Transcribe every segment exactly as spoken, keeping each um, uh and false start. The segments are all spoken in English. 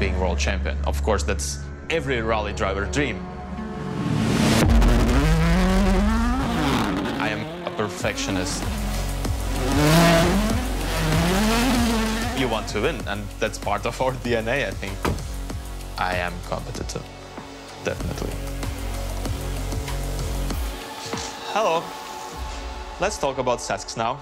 being world champion. Of course, that's every rally driver's dream. I am a perfectionist. You want to win, and that's part of our D N A, I think. I am competitive, definitely. Hello. Let's talk about Sesks now.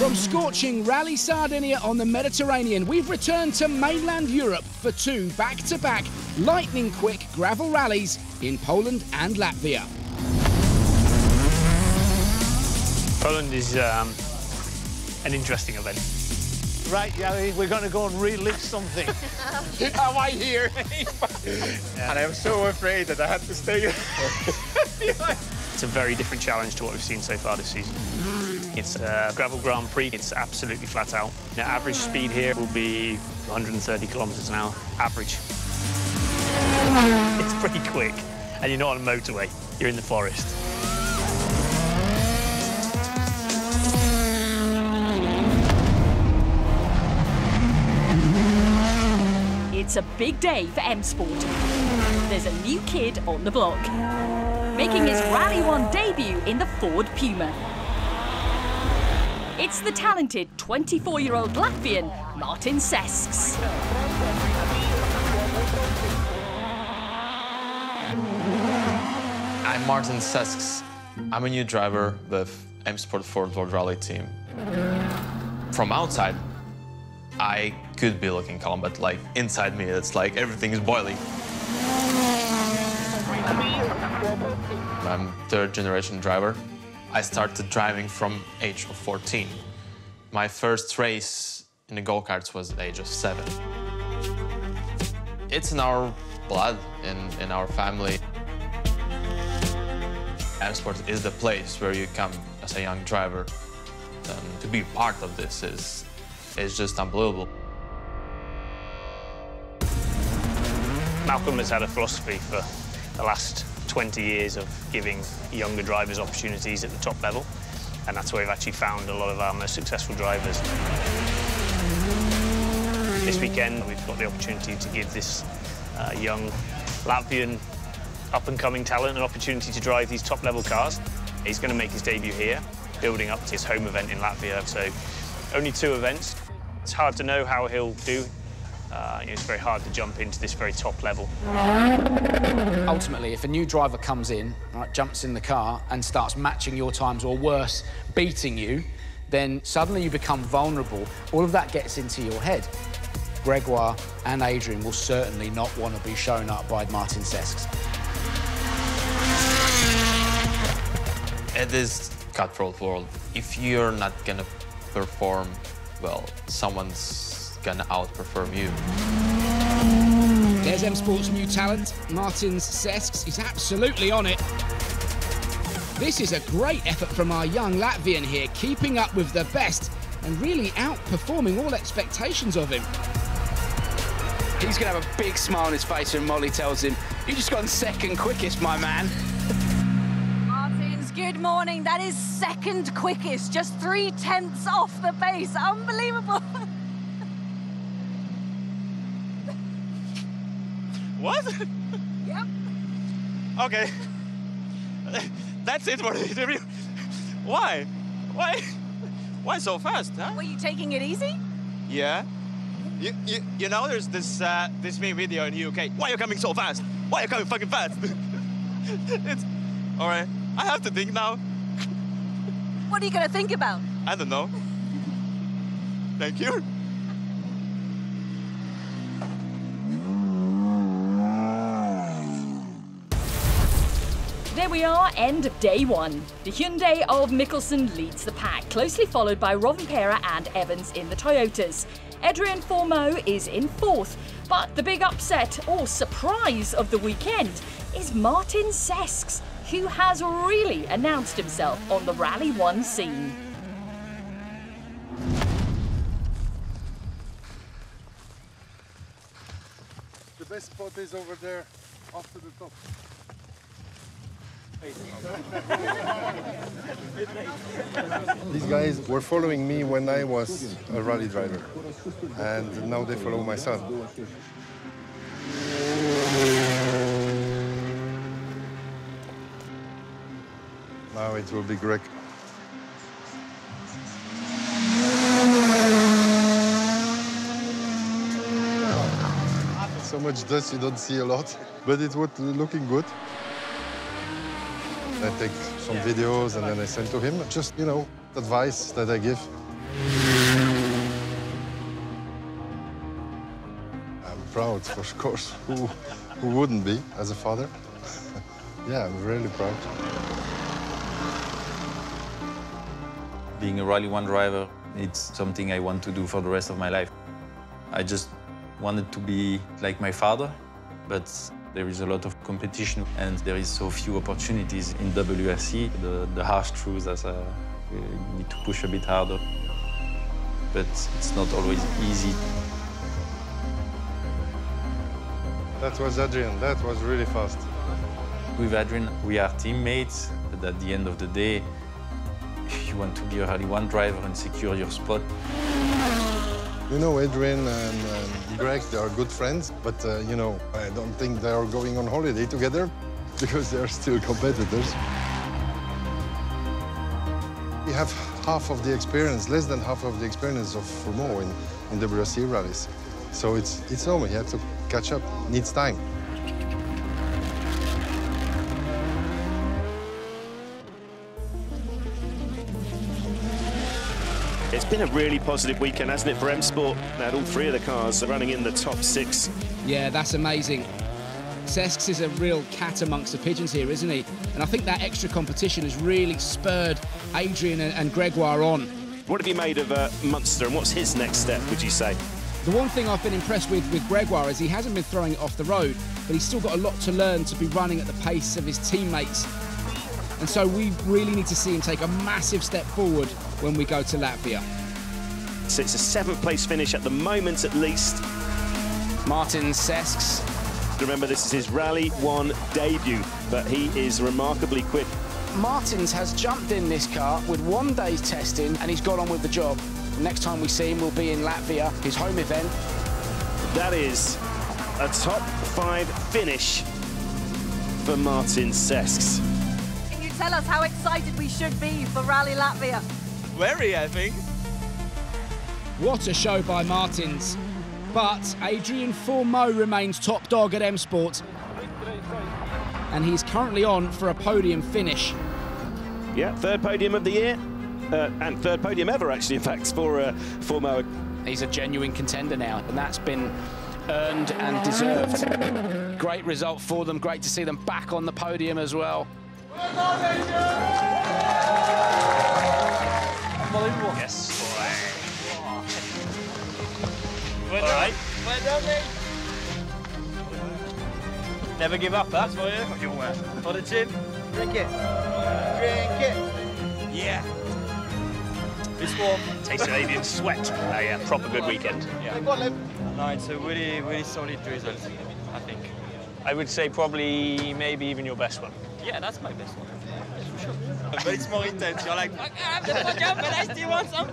From scorching Rally Sardinia on the Mediterranean, we've returned to mainland Europe for two back-to-back lightning-quick gravel rallies in Poland and Latvia. Poland is um, an interesting event. Right, Gary, we're going to go and relive something. Am I here? Yeah. And I'm so afraid that I had to stay. It's a very different challenge to what we've seen so far this season. It's a gravel Grand Prix. It's absolutely flat out. The average speed here will be one hundred thirty kilometers an hour, average. It's pretty quick, and you're not on a motorway. You're in the forest. It's a big day for M Sport. There's a new kid on the block, making his Rally One debut in the Ford Puma. It's the talented twenty-four-year-old Latvian Martins Sesks. I'm Martins Sesks. I'm a new driver with M Sport Ford World Rally Team. From outside, I could be looking calm, but like inside me, it's like everything is boiling. I'm third generation driver. I started driving from age of fourteen. My first race in the go-karts was at the age of seven. It's in our blood, in, in our family. M Sport is the place where you come as a young driver. And to be part of this is It's just unbelievable. Malcolm has had a philosophy for the last twenty years of giving younger drivers opportunities at the top level, and that's where we've actually found a lot of our most successful drivers. This weekend, we've got the opportunity to give this uh, young Latvian up-and-coming talent an opportunity to drive these top-level cars. He's going to make his debut here, building up to his home event in Latvia, so only two events. It's hard to know how he'll do. Uh, it's very hard to jump into this very top level. Ultimately, if a new driver comes in, right, jumps in the car and starts matching your times or worse, beating you, then suddenly you become vulnerable. All of that gets into your head. Grégoire and Adrien will certainly not want to be shown up by Martins Sesks. It is cutthroat world. If you're not going to perform well, someone's gonna outperform you. There's M Sport's new talent, Martins Sesks. He's absolutely on it. This is a great effort from our young Latvian here, keeping up with the best and really outperforming all expectations of him. He's gonna have a big smile on his face when Molly tells him, "You just gone second quickest, my man." Good morning. That is second quickest, just three tenths off the pace. Unbelievable. What? Yep. Okay. That's it for the interview. Why? Why? Why so fast? Huh? Were you taking it easy? Yeah. You you, you know, there's this uh, this meme video in the U K. Why are you coming so fast? Why are you coming fucking fast? It's all right. I have to think now. What are you going to think about? I don't know. Thank you. There we are, end of day one. The Hyundai of Mikkelsen leads the pack, closely followed by Rovanperä and Evans in the Toyotas. Adrien Fourmaux is in fourth, but the big upset, or surprise, of the weekend is Martins Sesks, who has really announced himself on the Rally One scene. The best spot is over there, after the top. These guys were following me when I was a rally driver, and now they follow my son. Now it will be Greg. So much dust you don't see a lot, but it was looking good. I take some videos and then I send to him, just, you know, advice that I give. I'm proud, of course. Who, who wouldn't be as a father? Yeah, I'm really proud. Being a Rally One driver, it's something I want to do for the rest of my life. I just wanted to be like my father, but there is a lot of competition and there is so few opportunities in W R C. The, the harsh truth is uh, you need to push a bit harder, but it's not always easy. That was Adrien. That was really fast. With Adrien, we are teammates, but at the end of the day, you want to be a Rally One driver and secure your spot. You know, Adrien and, and Greg, they are good friends, but, uh, you know, I don't think they are going on holiday together because they are still competitors. We have half of the experience, less than half of the experience of Fourmaux in, in W R C rallies. So it's, it's normal, you have to catch up, needs time. It's been a really positive weekend, hasn't it, for M Sport? Now all three of the cars are running in the top six. Yeah, that's amazing. Sesks is a real cat amongst the pigeons here, isn't he? And I think that extra competition has really spurred Adrien and, and Grégoire on. What have you made of uh, Munster, and what's his next step, would you say? The one thing I've been impressed with with Grégoire is he hasn't been throwing it off the road, but he's still got a lot to learn to be running at the pace of his teammates. And so we really need to see him take a massive step forward when we go to Latvia. So it's a seventh place finish at the moment, at least. Martins Sesks. Remember, this is his Rally One debut, but he is remarkably quick. Martins has jumped in this car with one day's testing and he's got on with the job. Next time we see him will be in Latvia, his home event. That is a top five finish for Martins Sesks. Tell us how excited we should be for Rally Latvia. Very, I think. What a show by Martins. But Adrien Fourmaux remains top dog at M Sport. And he's currently on for a podium finish. Yeah, third podium of the year. Uh, and third podium ever, actually, in fact, for uh, Fourmaux. He's a genuine contender now, and that's been earned and deserved. Great result for them. Great to see them back on the podium as well. Unbelievable. Yes. All right. We're all right. We're done. Never give up, that's for you. For the chin. Drink it. Drink it. Yeah. It's warm. Tastes of avian sweat. Oh, yeah, proper good weekend. Yeah. No, it's a really, really solid result, I think. I would say probably maybe even your best one. Yeah, that's my best one. Yeah, for sure. But it's more intense. You're like, okay, I'm gonna fuck up, but I still want some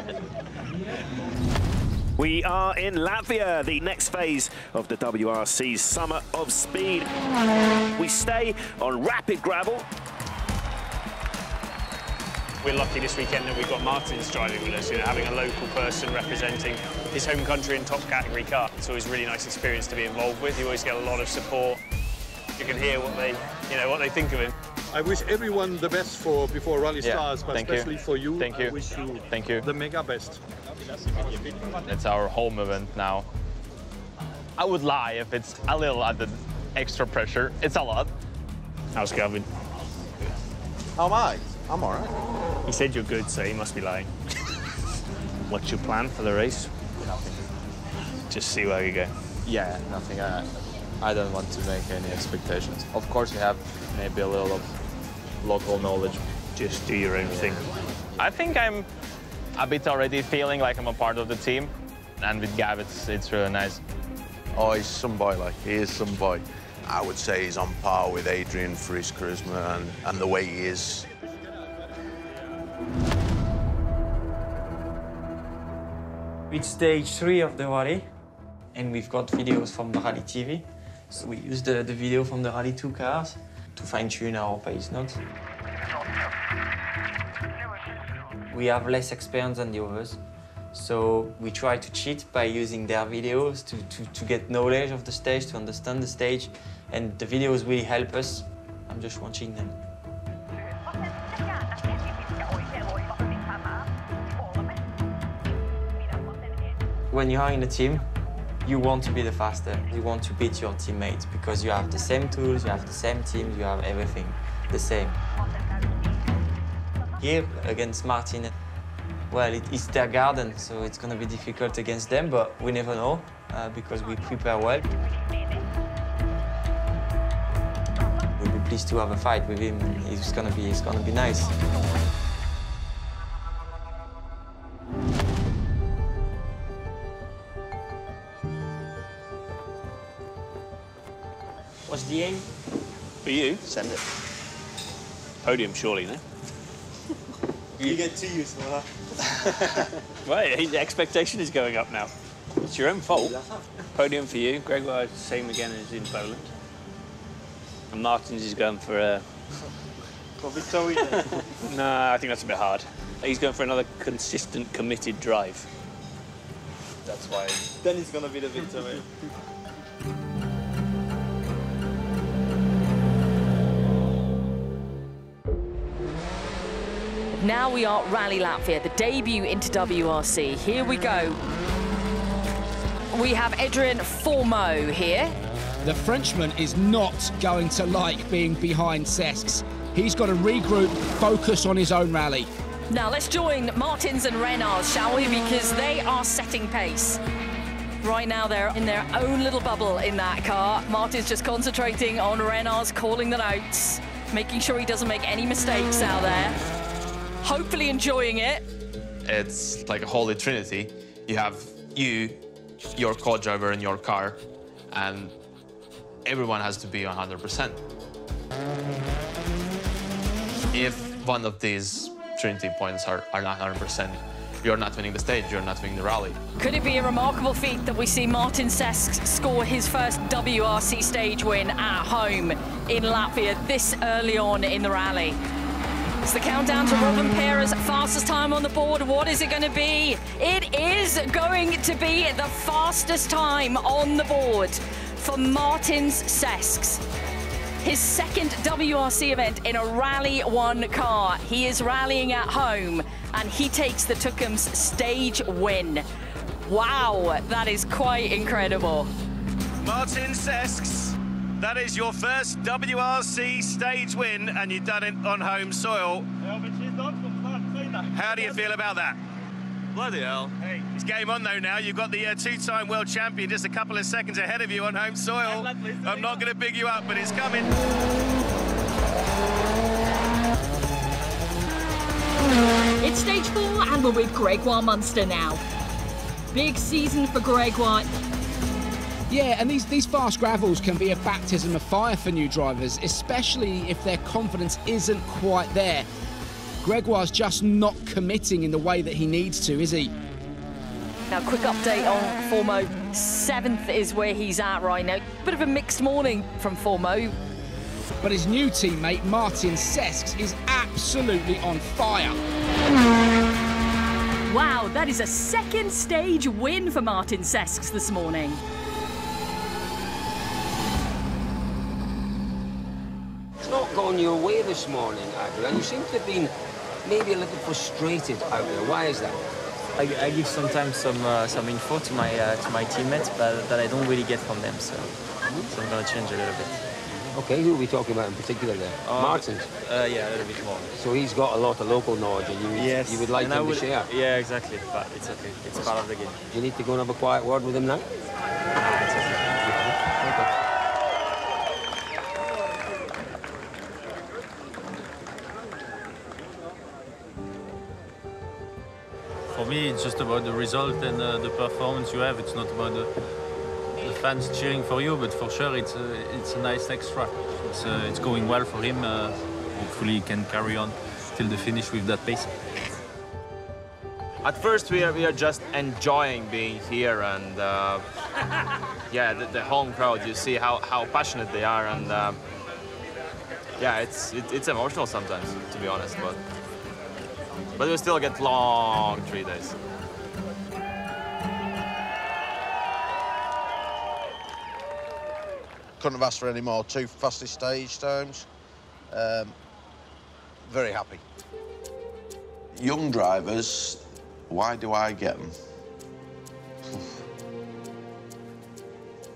points. We are in Latvia, the next phase of the W R C's Summer of Speed. We stay on rapid gravel. We're lucky this weekend that we've got Martins driving with us, you know, having a local person representing his home country in top category car. It's always a really nice experience to be involved with. You always get a lot of support. You can hear what they, you know, what they think of him. I wish everyone the best for before Rally yeah, starts, but especially you. for you. Thank I you. Wish you. Thank you. The mega best. That's our home event now. I would lie if it's a little added extra pressure. It's a lot. How's Gavin? How am I? I'm all right. He said you're good, so he must be lying. What's your plan for the race? Nothing. Just see where we go. Yeah, nothing. I, I don't want to make any expectations. Of course, we have maybe a little of local knowledge. Just do your own yeah. thing. I think I'm a bit already feeling like I'm a part of the team. And with Gav, it's, it's really nice. Oh, he's some boy, like, he is some boy. I would say he's on par with Adrien for his charisma and, and the way he is. It's stage three of the rally, and we've got videos from the rally T V. So we use the, the video from the rally two cars to fine-tune our pace notes. We have less experience than the others, so we try to cheat by using their videos to, to, to get knowledge of the stage, to understand the stage, and the videos really help us. I'm just watching them. When you are in a team, you want to be the faster. You want to beat your teammates because you have the same tools, you have the same teams, you have everything the same. Here, against Martin, well, it, it's their garden, so it's going to be difficult against them, but we never know uh, because we prepare well. We'll be pleased to have a fight with him. It's going to be, it's going to be nice. What's the aim? For you, send it. Podium, surely, no? You get too used to that. Right, the expectation is going up now. It's your own fault. Podium for you. Grégoire, same again as in Poland. And Martins is going for a... For Victoria. No, I think that's a bit hard. He's going for another consistent, committed drive. That's why. Then he's going to be the victory. Now we are at Rally Latvia, the debut into W R C. Here we go. We have Adrien Fourmaux here. The Frenchman is not going to like being behind Sesks. He's got to regroup, focus on his own rally. Now let's join Martins and Renars, shall we? Because they are setting pace. Right now they're in their own little bubble in that car. Martins just concentrating on Renars, calling the notes, making sure he doesn't make any mistakes out there. Hopefully enjoying it. It's like a holy trinity. You have you, your co-driver and your car, and everyone has to be one hundred percent. If one of these trinity points are, are not one hundred percent, you're not winning the stage, you're not winning the rally. Could it be a remarkable feat that we see Martins Sesks score his first W R C stage win at home in Latvia this early on in the rally? It's the countdown to Rovanperä's fastest time on the board. What is it going to be? It is going to be the fastest time on the board for Martins Sesks. His second W R C event in a Rally One car. He is rallying at home and he takes the Tukums stage win. Wow, that is quite incredible. Martins Sesks. That is your first W R C stage win, and you've done it on home soil. How do you feel about that? Bloody hell. Hey. It's game on, though, now. You've got the uh, two-time world champion just a couple of seconds ahead of you on home soil. I'm not going to big you up, but it's coming. It's stage four, and we're with Grégoire Munster now. Big season for Grégoire. Yeah, and these, these fast gravels can be a baptism of fire for new drivers, especially if their confidence isn't quite there. Grégoire's just not committing in the way that he needs to, is he? Now, quick update on Fourmaux. Seventh is where he's at right now. Bit of a mixed morning from Fourmaux. But his new teammate, Martins Sesks, is absolutely on fire. Wow, that is a second stage win for Martins Sesks this morning. Not gone your way this morning, Adrien. You seem to have been maybe a little frustrated out there. Why is that? I, I give sometimes some uh, some info to my uh, to my teammates, but that I don't really get from them. So, mm-hmm. so I'm gonna change a little bit. Okay, who are we talking about in particular there? Uh, Martins. Uh, yeah, a little bit more. So he's got a lot of local knowledge, and you yes. you would like and him would, to share. Yeah, exactly. But it's okay. It's part of the game. Do you need to go and have a quiet word with him now? It's okay. For me, it's just about the result and uh, the performance you have. It's not about the, the fans cheering for you, but for sure it's a, it's a nice extra. It's, uh, it's going well for him. Uh, hopefully he can carry on till the finish with that pace. At first we are, we are just enjoying being here, and uh, yeah, the, the home crowd, you see how, how passionate they are, and uh, yeah, it's, it, it's emotional sometimes, to be honest, but, but we still get long three days. Couldn't have asked for any more. Two fastest stage times. Um, very happy. Young drivers, why do I get them?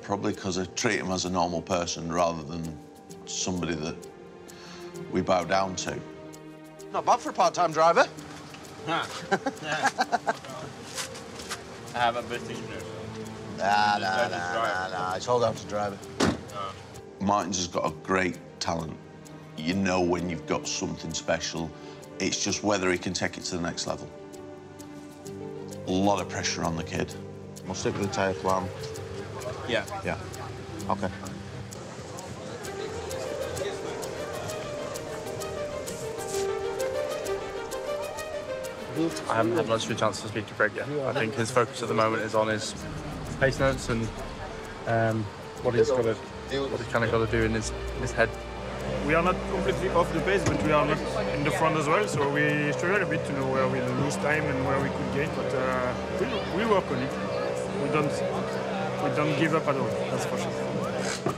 Probably because I treat them as a normal person rather than somebody that we bow down to. Not bad for a part-time driver. Nah. I have a British driver. Nah, nah, nah, nah, nah. It's all down to driver. Nah. Martins has got a great talent. You know when you've got something special. It's just whether he can take it to the next level. A lot of pressure on the kid. We'll stick with the tyre plan. Yeah. Yeah. OK. I haven't had much of a chance to speak to Greg yet. I think his focus at the moment is on his pace notes and um, what he's got to, what he's kind of got to do in his, his head. We are not completely off the pace, but we are not in the front as well, so we struggle a bit to know where we lose time and where we could gain, but uh, we, we work on it. We don't, we don't give up at all, that's for sure.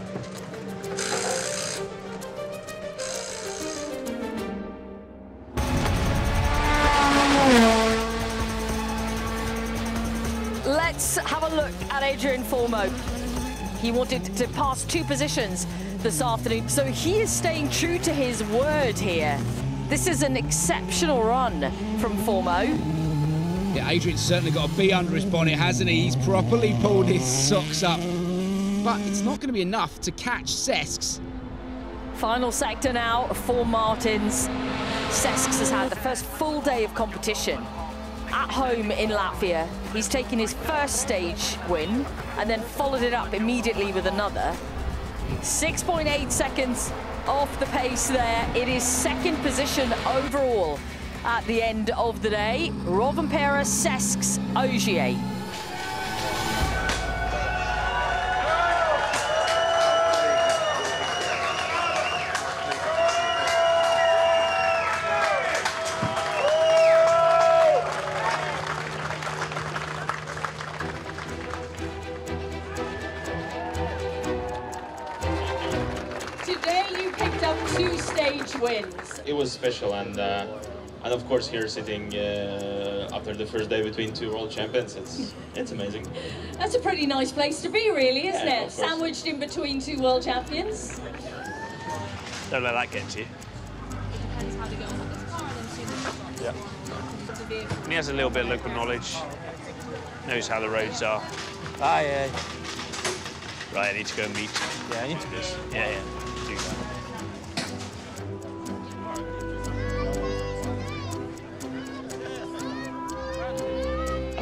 Let's have a look at Adrien Fourmaux. He wanted to pass two positions this afternoon, so he is staying true to his word here. This is an exceptional run from Fourmaux. Yeah, Adrian's certainly got a bee under his bonnet, hasn't he? He's properly pulled his socks up. But it's not going to be enough to catch Sesks. Final sector now for Martins. Sesks has had the first full day of competition at home in Latvia. He's taken his first stage win and then followed it up immediately with another. six point eight seconds off the pace there. It is second position overall at the end of the day. Rovanperä, Sesks, Ogier. It was special, and uh, and of course here sitting uh, after the first day between two world champions, it's it's amazing. That's a pretty nice place to be, really, isn't yeah, it? Sandwiched in between two world champions. Don't let that get to you. It depends how they get on with this car and then see the vehicle. And he has a little bit of local knowledge, knows how the roads are. Bye. Right, I need to go and meet. Yeah, I need to do this. Yeah, yeah, do that.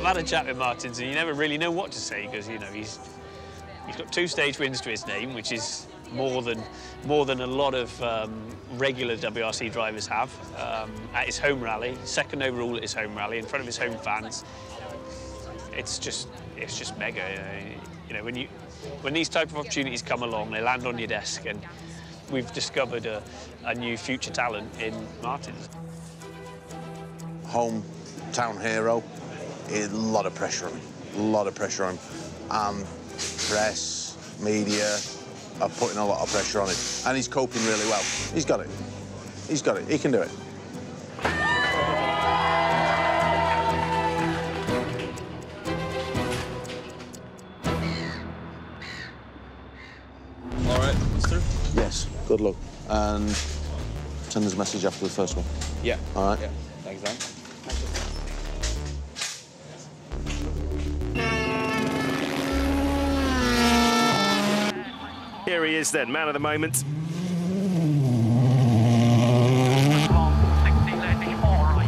I've had a chat with Martins, and you never really know what to say because you know he's he's got two stage wins to his name, which is more than more than a lot of um, regular W R C drivers have. Um, at his home rally, second overall at his home rally, in front of his home fans. It's just it's just mega. You know when you when these type of opportunities come along, they land on your desk, and we've discovered a, a new future talent in Martins. Hometown hero. A lot of pressure on him, a lot of pressure on him. Um, press, media are putting a lot of pressure on him. And he's coping really well. He's got it. He's got it. He can do it. All right, Mister? Yes, good luck. And send us a message after the first one. Yeah. All right. Yeah. Thanks, Dan. Thank you. Here he is then, man of the moment.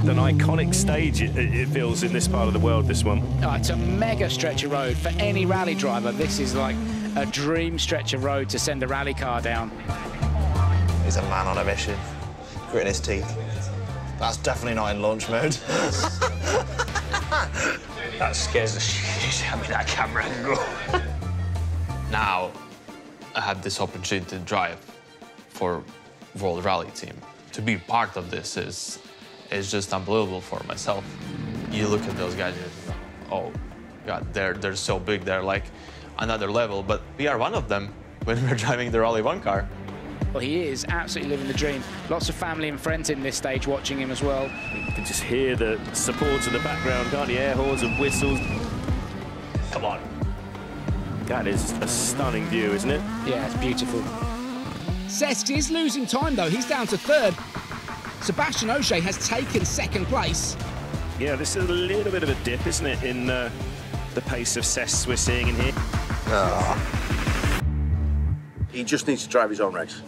An iconic stage, it, it feels, in this part of the world, this one. Oh, it's a mega stretch of road. For any rally driver, this is like a dream stretch of road to send a rally car down. He's a man on a mission, gritting his teeth. That's definitely not in launch mode. That scares the shit out of me, that camera angle. Now, I had this opportunity to drive for World Rally Team. To be part of this is, is just unbelievable for myself. You look at those guys and you think, oh, God, they're, they're so big, they're like another level, but we are one of them when we're driving the Rally One car. Well, he is absolutely living the dream. Lots of family and friends in this stage watching him as well. You can just hear the supports in the background, can't you? Air horns and whistles. Come on. That is a stunning view, isn't it? Yeah, it's beautiful. Sesks is losing time, though. He's down to third. Sebastian Ogier has taken second place. Yeah, this is a little bit of a dip, isn't it, in uh, the pace of Sesks we're seeing in here. Oh. He just needs to drive his own race.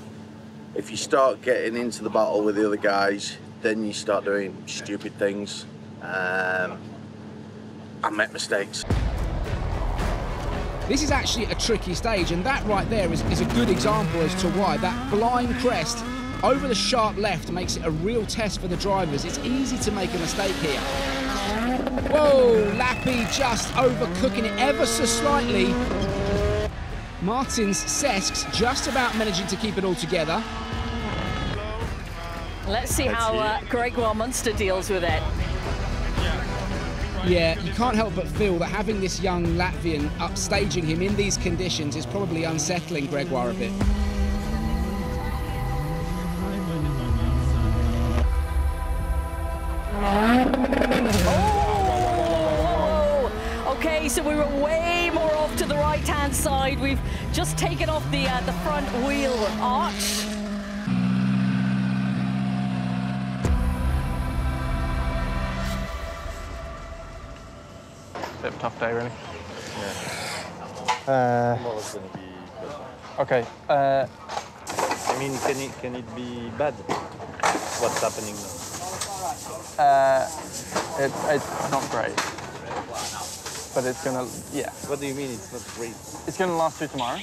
If you start getting into the battle with the other guys, then you start doing stupid things. Um, I make mistakes. This is actually a tricky stage, and that right there is, is a good example as to why that blind crest over the sharp left makes it a real test for the drivers. It's easy to make a mistake here. Whoa, Lappi just overcooking it ever so slightly. Martins Sesks just about managing to keep it all together. Let's see how uh, Grégoire Munster deals with it. Yeah, you can't help but feel that having this young Latvian upstaging him in these conditions is probably unsettling Grégoire a bit. Oh! OK, so we were way more off to the right-hand side. We've just taken off the, uh, the front wheel arch. Tough day, really. Yeah. Uh, okay. Uh, I mean, can it can it be bad? What's happening now? Uh, it, it's not great. But it's gonna, yeah. What do you mean it's not great? It's gonna last through tomorrow.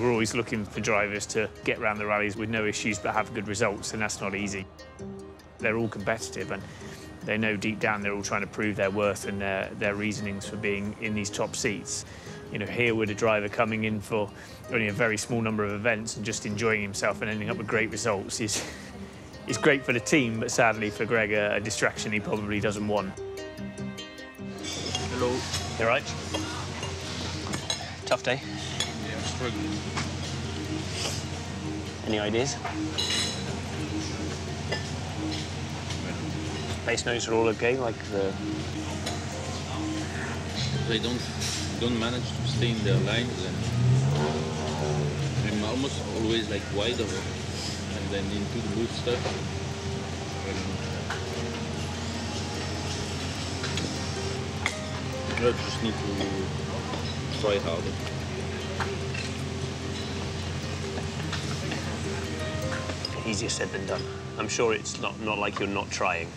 We're always looking for drivers to get around the rallies with no issues but have good results, and that's not easy. They're all competitive and. They know deep down they're all trying to prove their worth and their, their reasonings for being in these top seats. You know, here with a driver coming in for only a very small number of events and just enjoying himself and ending up with great results is, is great for the team, but sadly for Greg, a, a distraction he probably doesn't want. Hello. You all right? Tough day. Yeah, struggling. Any ideas? Base notes are all okay, like the... They don't, don't manage to stay in their lines, and I'm almost always like wider, and then into the boot stuff. I just need to try harder. Easier said than done. I'm sure it's not, not like you're not trying.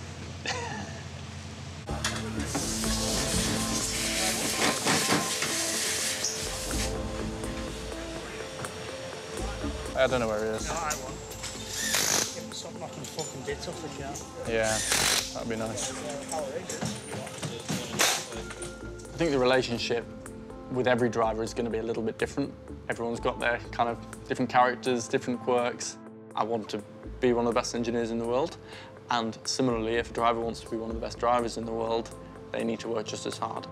I don't know where he is. No, I won't. Give him some knocking fucking bits off the car. Yeah, that'd be nice. I think the relationship with every driver is going to be a little bit different. Everyone's got their kind of different characters, different quirks. I want to be one of the best engineers in the world. And similarly, if a driver wants to be one of the best drivers in the world, they need to work just as hard.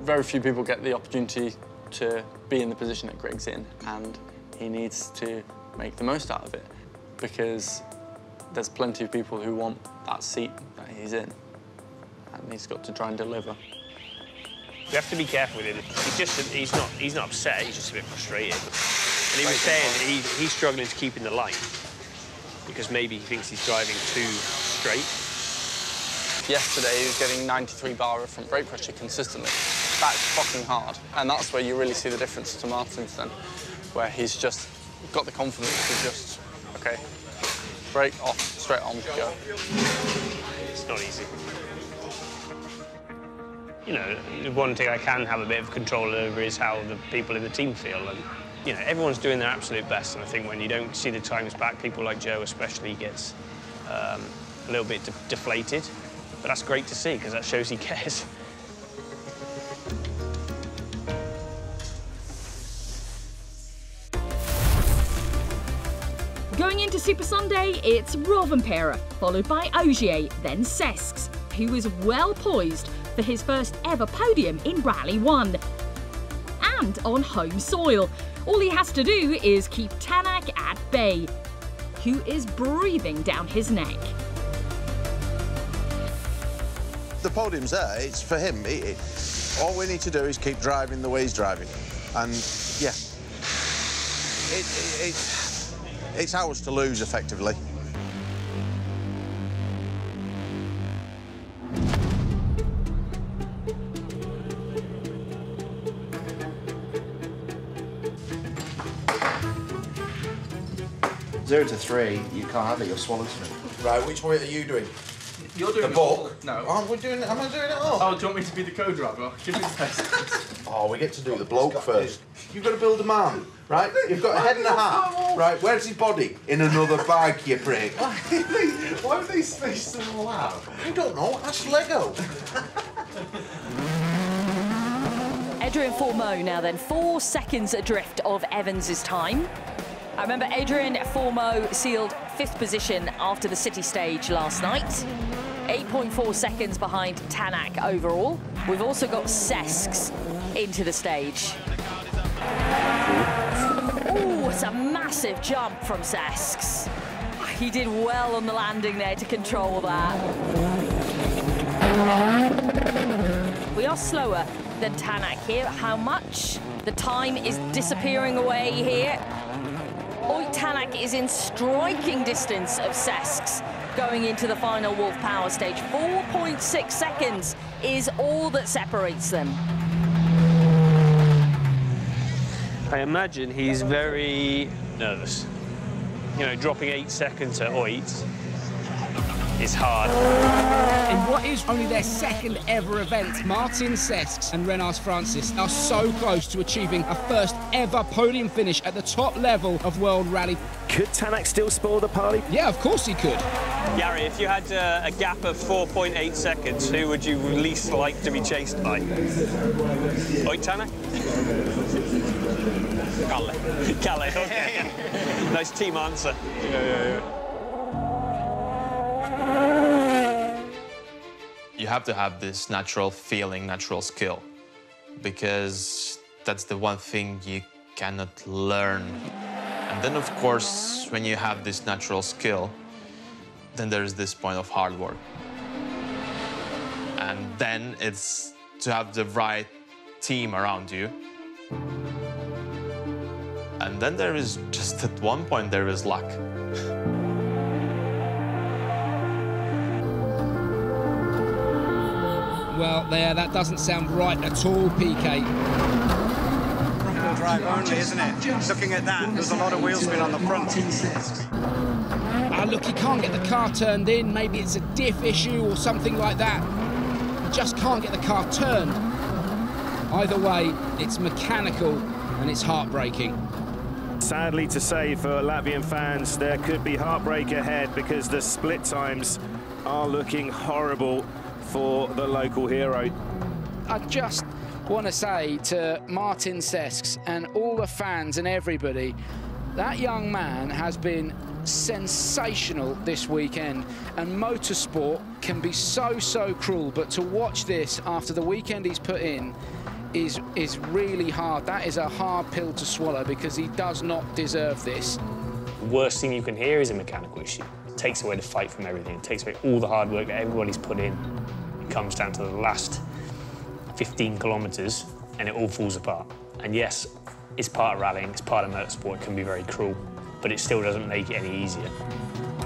Very few people get the opportunity to be in the position that Greg's in, and he needs to make the most out of it, because there's plenty of people who want that seat that he's in, and he's got to try and deliver. You have to be careful with him. He's just, he's not, he's not upset, he's just a bit frustrated. And he was saying that he, he's struggling to keep in the line, because maybe he thinks he's driving too straight. Yesterday, he was getting ninety-three bar from brake pressure consistently. That's fucking hard, and that's where you really see the difference to Martins then, where he's just got the confidence to just, OK, brake off, straight on, go. It's not easy. you know, one thing I can have a bit of control over is how the people in the team feel. And, you know, everyone's doing their absolute best. And I think when you don't see the times back, people like Joe especially gets um, a little bit de deflated. But that's great to see, because that shows he cares. Going into Super Sunday, it's Rovanperä, followed by Ogier, then Sesks, who is well poised for his first ever podium in Rally One. And on home soil. All he has to do is keep Tänak at bay, who is breathing down his neck. The podium's there, it's for him. It, it, all we need to do is keep driving the way he's driving. And, yeah, it, it, it, it's ours to lose, effectively. Zero to three, you can't have it, you're swallowing it. Right, which way are you doing? You're doing the book? No. Oh, we're doing it, am I doing it all? Oh, do you want me to be the co-driver? Give me the test. Oh, we get to do the bloke first. This. You've got to build a man, right? You've got a head and a heart, right? Where's his body? In another bag, you prick. Why have they spaced them all out? I don't know, that's Lego. Adrien Fourmaux now then, four seconds adrift of Evans' time. I remember Adrien Fourmaux sealed fifth position after the city stage last night. eight point four seconds behind Tänak overall. We've also got Sesks into the stage. Oh, it's a massive jump from Sesks. He did well on the landing there to control that. We are slower than Tänak here. How much? The time is disappearing away here. Ott Tänak is in striking distance of Sesks going into the final Wolf Power stage. four point six seconds is all that separates them. I imagine he's very nervous. You know, dropping eight seconds at Ott is hard. In what is only their second ever event, Martins Sesks and Renars Francis are so close to achieving a first ever podium finish at the top level of World Rally. Could Tänak still spoil the party? Yeah, of course he could. Gary, if you had uh, a gap of four point eight seconds, who would you least like to be chased by? Ott Tänak? Kalle. Kalle, okay. Nice team answer. Yeah, yeah, yeah. You have to have this natural feeling, natural skill, because that's the one thing you cannot learn. And then, of course, when you have this natural skill, then there's this point of hard work. And then it's to have the right team around you. And then there is just at one point there is luck. Well, there, that doesn't sound right at all, P K. Front-wheel drive only, isn't it? Looking at that, there's a lot of wheel spin on the front. Ah, look, he can't get the car turned in. Maybe it's a diff issue or something like that. He just can't get the car turned. Either way, it's mechanical and it's heartbreaking. Sadly to say for Latvian fans, there could be heartbreak ahead because the split times are looking horrible for the local hero. I just want to say to Martins Sesks and all the fans and everybody, that young man has been sensational this weekend, and motorsport can be so, so cruel, but to watch this after the weekend he's put in is, is really hard. That is a hard pill to swallow because he does not deserve this. The worst thing you can hear is a mechanical issue. It takes away the fight from everything. It takes away all the hard work that everybody's put in. It comes down to the last fifteen kilometres and it all falls apart. And yes, it's part of rallying, it's part of motorsport, it can be very cruel, but it still doesn't make it any easier.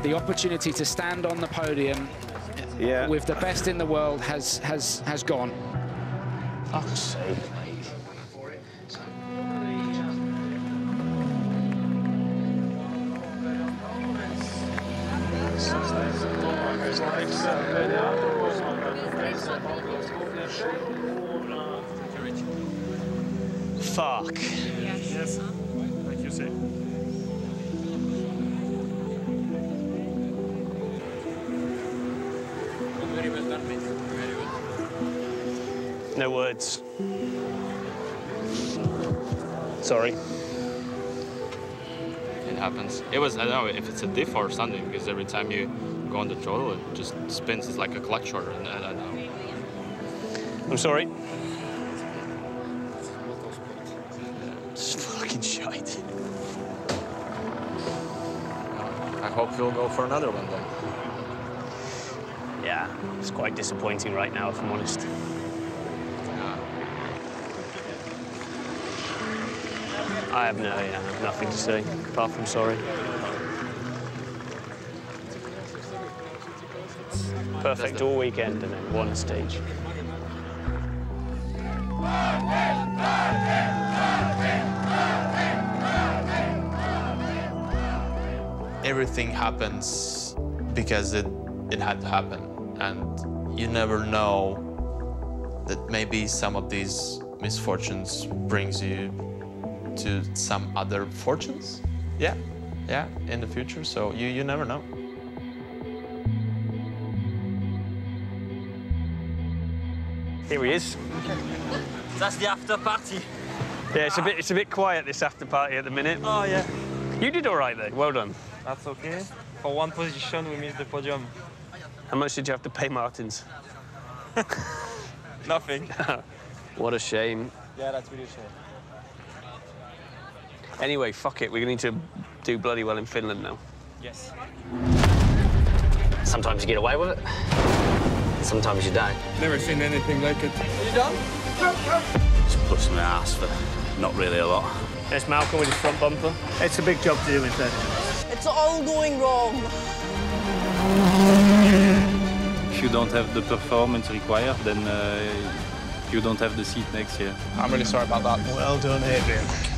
The opportunity to stand on the podium yeah. with the best in the world has, has, has gone. Fuck's sake. Fuck. Yes. Yes. Like you say. Very well done, mate. Very well done. No words. Sorry. It happens. It was, I don't know if it's a diff or something, because every time you go on the throttle, it just spins. It's like a clutch or I don't know. I'm sorry. It's fucking shite. I hope we'll go for another one then. Yeah, it's quite disappointing right now, if I'm honest. I have no, yeah, I have nothing to say, apart from sorry. Perfect all weekend and then one stage. Everything happens because it, it had to happen, and you never know that maybe some of these misfortunes brings you to some other fortunes, yeah, yeah, in the future, so you, you never know. Here he is. That's the after party. Yeah, it's a bit, it's a bit quiet, this after party at the minute. Oh, yeah. You did all right, though, well done. That's okay. For one position, we missed the podium. How much did you have to pay Martins? Nothing. What a shame. Yeah, that's really a shame. Anyway, fuck it, we're going to need to do bloody well in Finland now. Yes. Sometimes you get away with it. Sometimes you don't. Never seen anything like it. Are you done? Just puts my ass for not really a lot. There's Malcolm with his front bumper. It's a big job to do in Finland. It's all going wrong. If you don't have the performance required, then uh, you don't have the seat next year. I'm really sorry about that. Well done, Adrien.